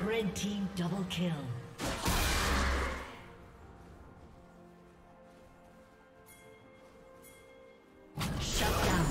Red team double kill. Shut down.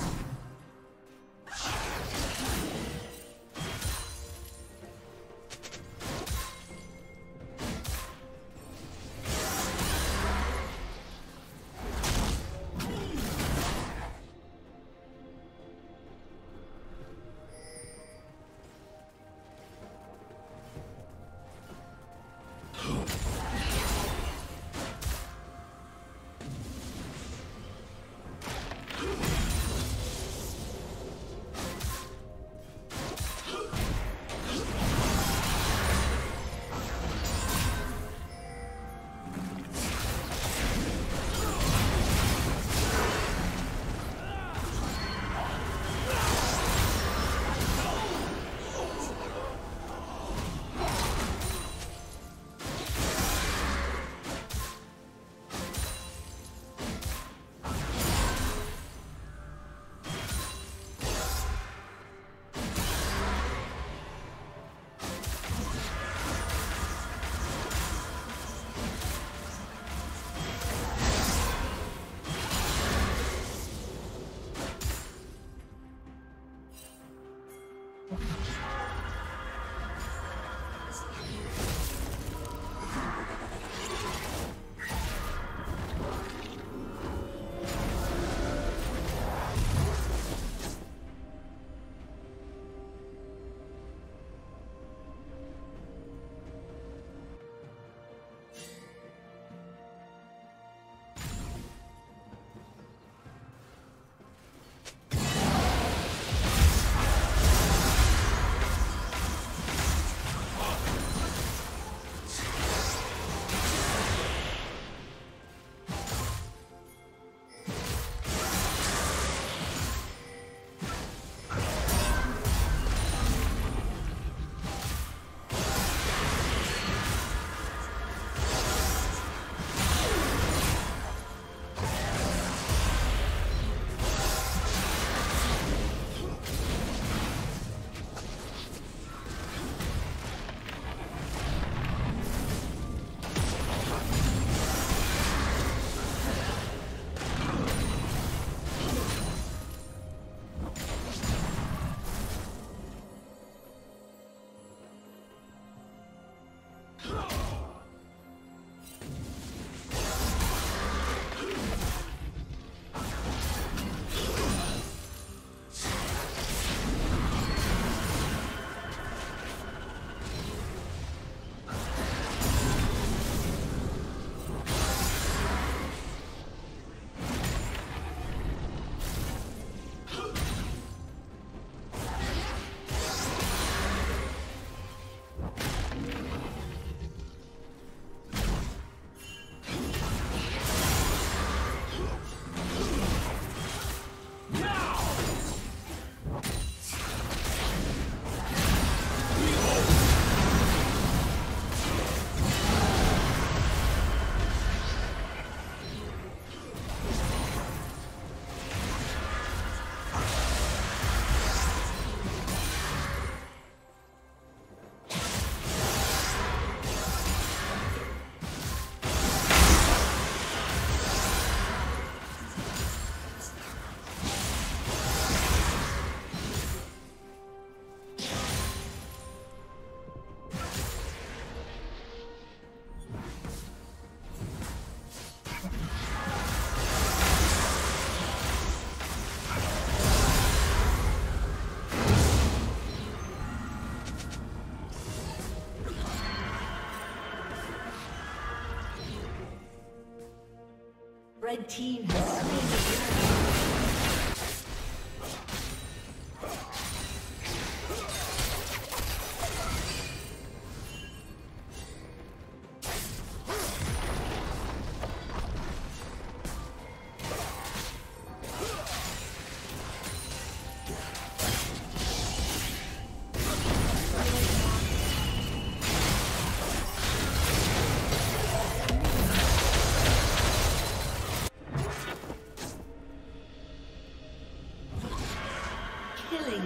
Red team has slain the dragon.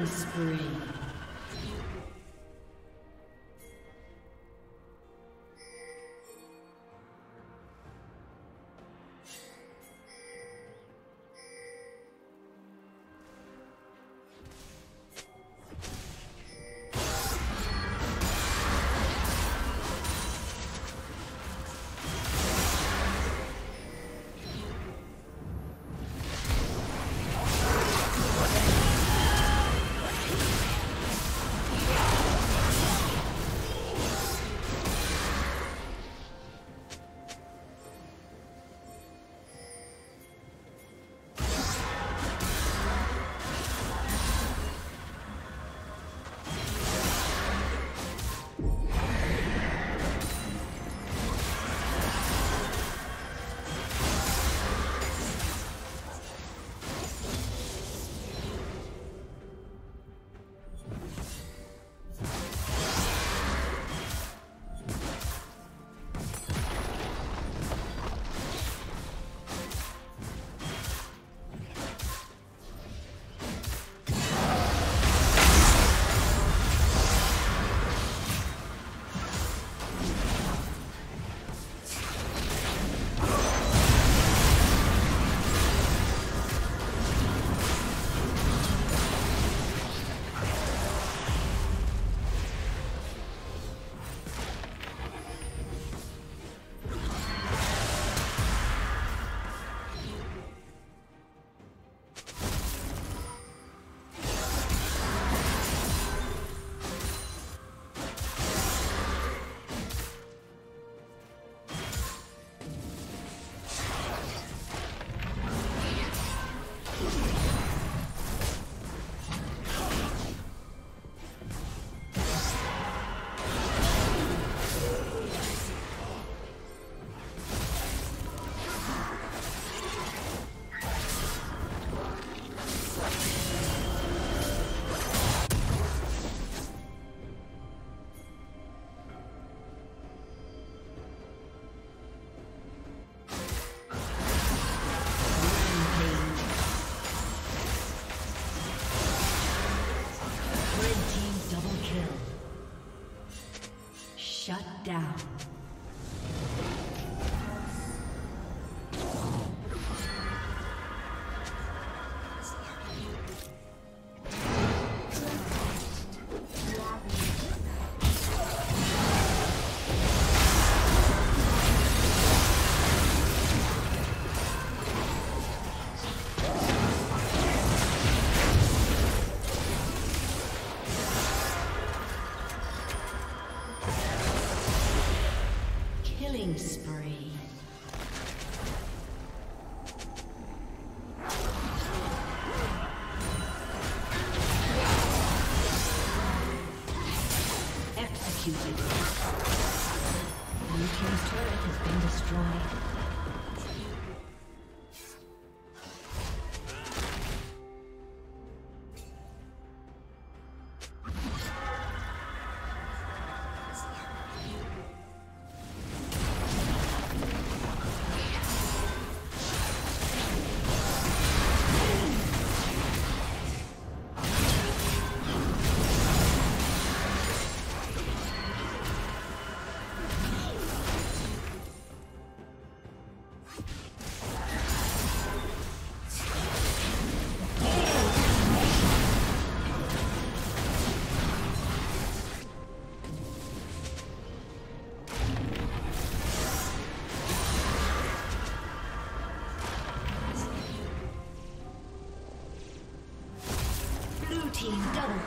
Spree. Down.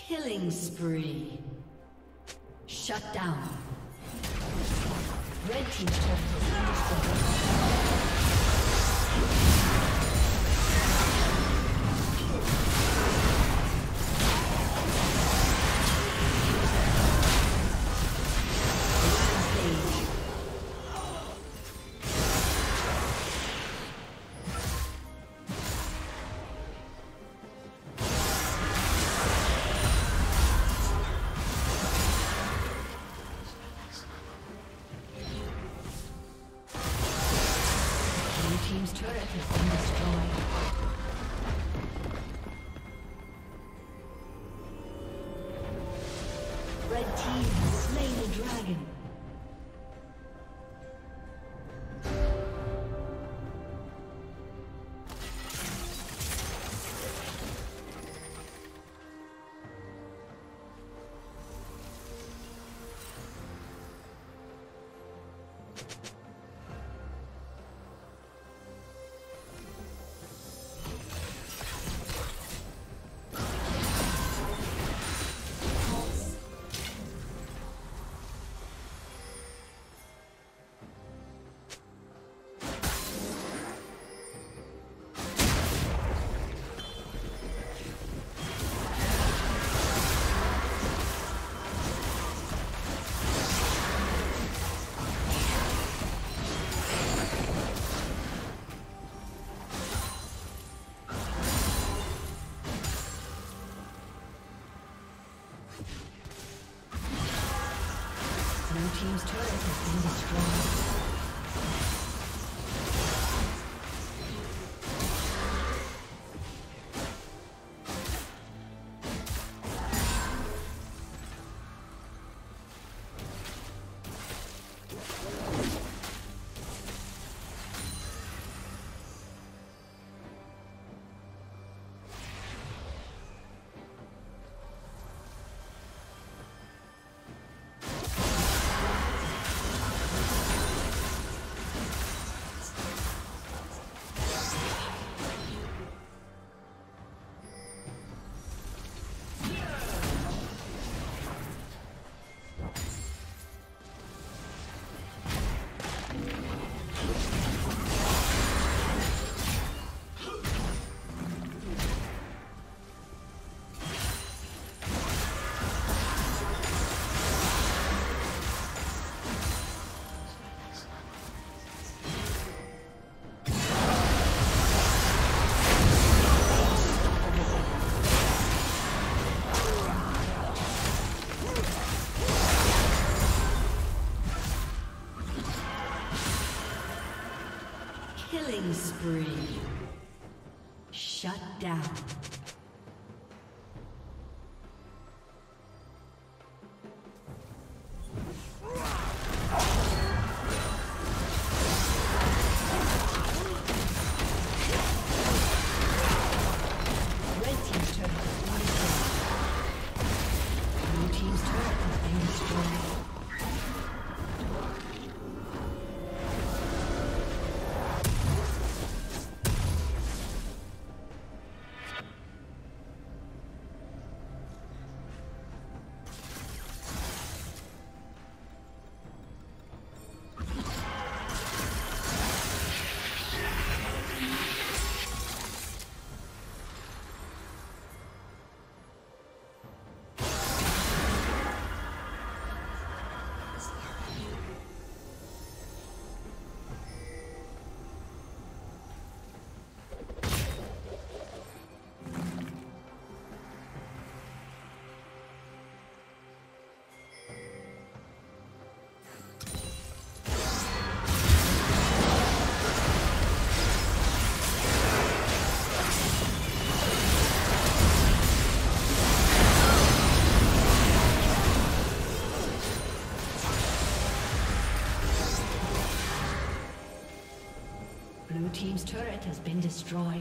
Killing spree. Shut down. Red team's turret has been destroyed. Team's turret has been destroyed. Spree. Shut down. Blue team's turret has been destroyed.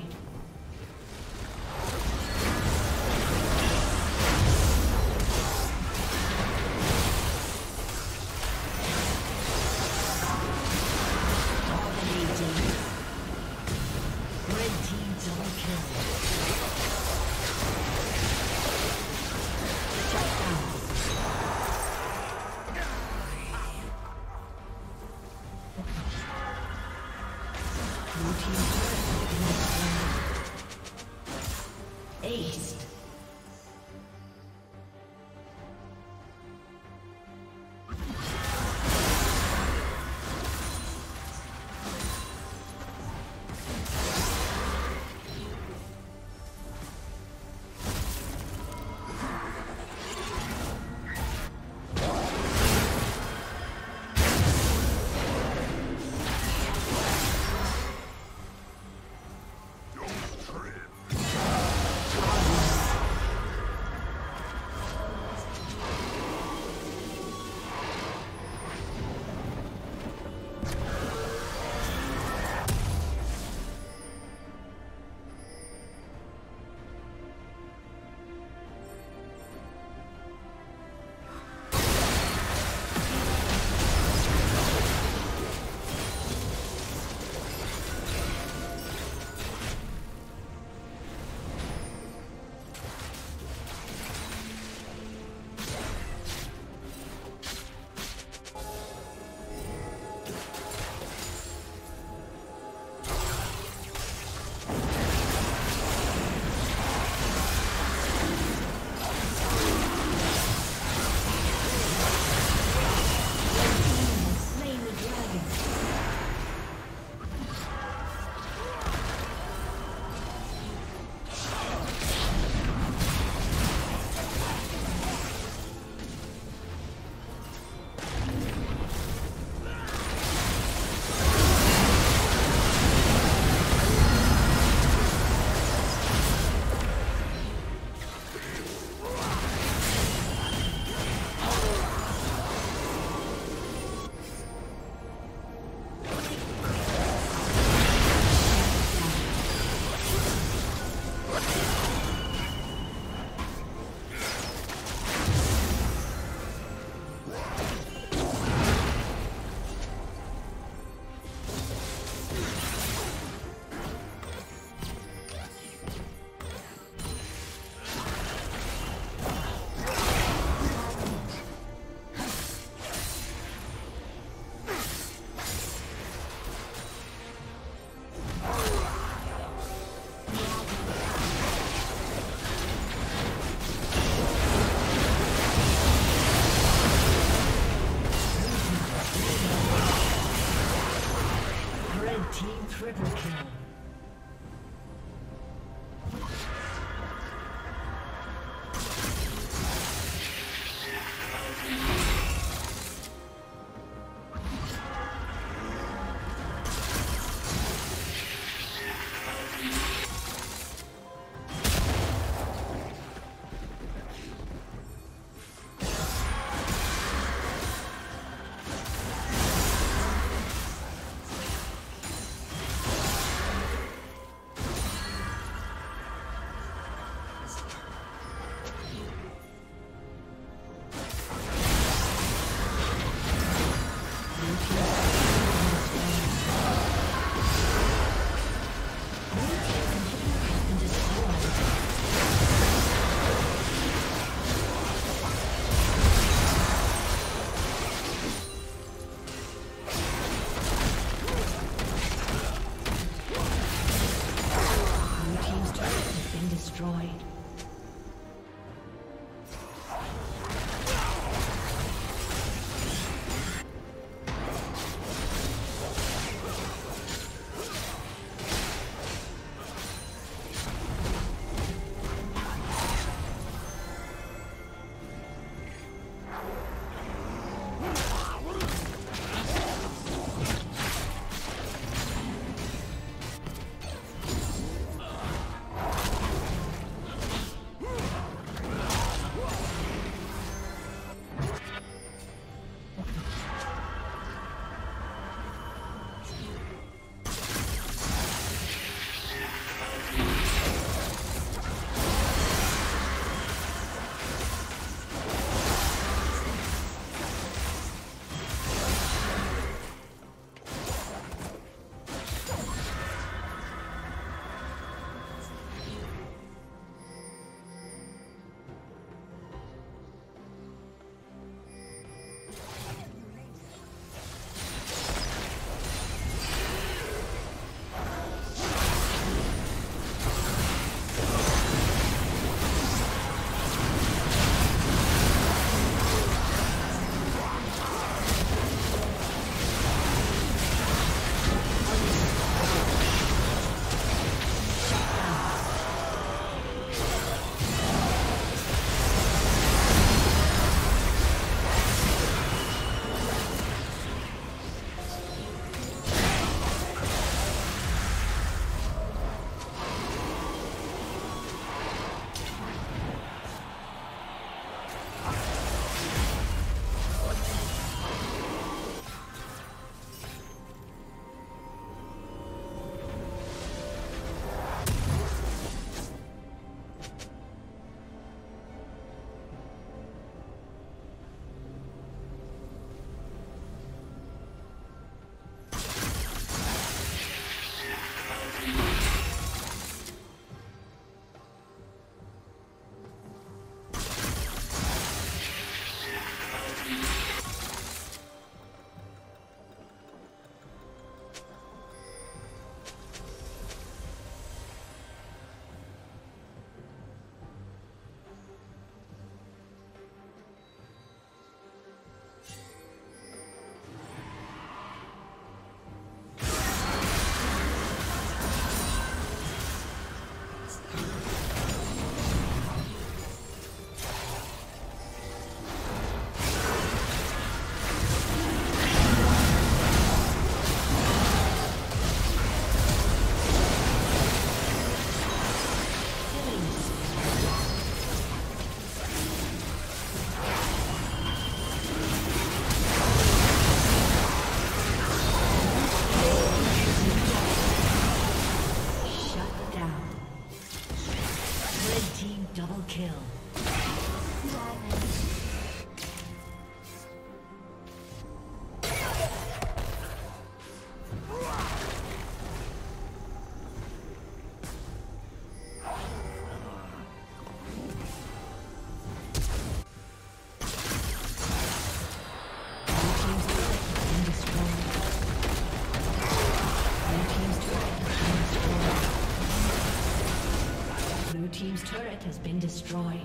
Double kill. Blue team's turret has been destroyed.